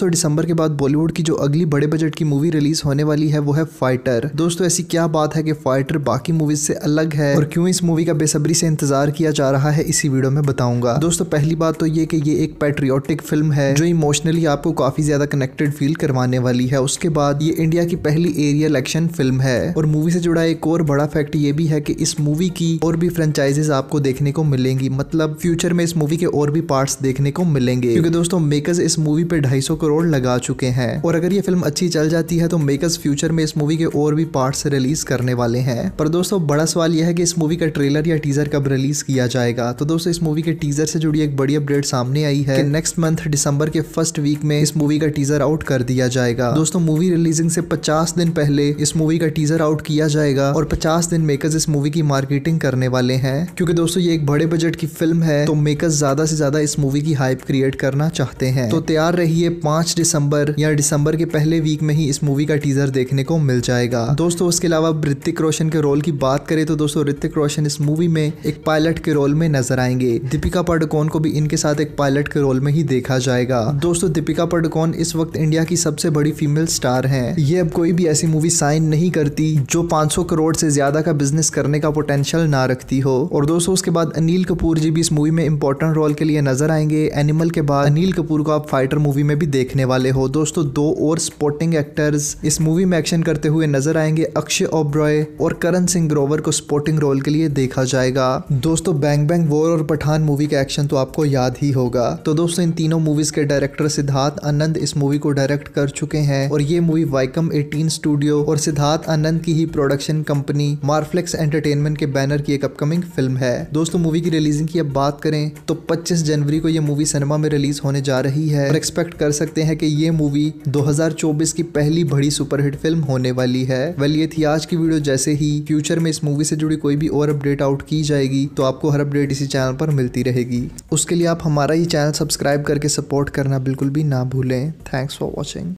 दोस्तों दिसंबर के बाद बॉलीवुड की जो अगली बड़े बजट की मूवी रिलीज होने वाली है वो है फाइटर। दोस्तों ऐसी क्या बात है कि फाइटर बाकी मूवीज से अलग है और क्यों इस मूवी का बेसब्री से इंतजार किया जा रहा है इसी वीडियो में बताऊंगा। दोस्तों पहली बात तो ये कि ये एक पैट्रियोटिक फिल्म है जो इमोशनली आपको काफी ज्यादा कनेक्टेड फील करवाने वाली है। उसके बाद ये इंडिया की पहली एरियल एक्शन फिल्म है और मूवी से जुड़ा एक और बड़ा फैक्ट ये भी है कि इस मूवी की और भी फ्रेंचाइजेस आपको देखने को मिलेंगी, मतलब फ्यूचर में इस मूवी के और भी पार्ट्स देखने को मिलेंगे क्योंकि दोस्तों मेकर्स इस मूवी पे 250 करोड़ लगा चुके हैं और अगर ये फिल्म अच्छी चल जाती है तो मेकर्स फ्यूचर में इस मूवी के और भी पार्ट्स रिलीज करने वाले हैं। पर दोस्तों बड़ा सवाल यह है कि इस मूवी का ट्रेलर या टीजर कब रिलीज किया जाएगा। तो दोस्तों इस मूवी के टीजर से जुड़ी एक बड़ी अपडेट सामने आई है कि नेक्स्ट मंथ दिसंबर के फर्स्ट वीक में इस मूवी का टीजर आउट कर दिया जाएगा। दोस्तों मूवी रिलीजिंग से 50 दिन पहले इस मूवी का टीजर आउट किया जाएगा और 50 दिन मेकर्स इस मूवी की मार्केटिंग करने वाले हैं क्योंकि दोस्तों ये एक बड़े बजट की फिल्म है तो मेकर्स ज्यादा से ज्यादा इस मूवी की हाइप क्रिएट करना चाहते हैं। तो तैयार रहिए 5 दिसंबर या दिसंबर के पहले वीक में ही इस मूवी का टीजर देखने को मिल जाएगा। दोस्तों उसके अलावा ऋतिक रोशन के रोल की बात करें तो दोस्तों ऋतिक रोशन इस मूवी में एक पायलट के रोल में नजर आएंगे। दीपिका पाडुकोण को भी इनके साथ एक पायलट के रोल में ही देखा जाएगा। दोस्तों दीपिका पाडुकोण इस वक्त इंडिया की सबसे बड़ी फीमेल स्टार हैं। ये अब कोई भी ऐसी मूवी साइन नहीं करती जो 500 करोड़ से ज्यादा का बिजनेस करने का पोटेंशियल ना रखती हो। और दोस्तों उसके बाद अनिल कपूर जी भी इस मूवी में इंपॉर्टेंट रोल के लिए नजर आएंगे। एनिमल के बाद अनिल कपूर को आप फाइटर मूवी में भी देखने वाले हो। दोस्तों 2 और स्पोर्टिंग एक्टर्स इस मूवी में एक्शन करते हुए नजर आएंगे। अक्षय ओबरॉय और करण सिंह ग्रोवर को स्पोर्टिंग रोल के लिए देखा जाएगा। दोस्तों बैंग बैंग वॉर और पठान मूवी का एक्शन तो आपको याद ही होगा। तो दोस्तों इन तीनों मूवीज के डायरेक्टर सिद्धार्थ आनंद इस मूवी को डायरेक्ट कर चुके हैं और ये मूवी वाइकम 18 स्टूडियो और सिद्धार्थ आनंद की ही प्रोडक्शन कंपनी मार्फ्लिक्स एंटरटेनमेंट के बैनर की एक अपकमिंग फिल्म है। दोस्तों मूवी की रिलीजिंग की अब बात करें तो 25 जनवरी को ये मूवी सिनेमा में रिलीज होने जा रही है और एक्सपेक्ट कर सकते हैं कि ये मूवी 2024 की पहली बड़ी सुपरहिट फिल्म होने वाली है। वेल ये थी आज की वीडियो। जैसे ही फ्यूचर में इस मूवी से जुड़ी कोई भी और अपडेट आउट की जाएगी तो आपको हर अपडेट इसी चैनल पर मिलती रहेगी। उसके लिए आप हमारा ये चैनल सब्सक्राइब करके सपोर्ट करना बिल्कुल भी ना भूलें। Thanks for watching.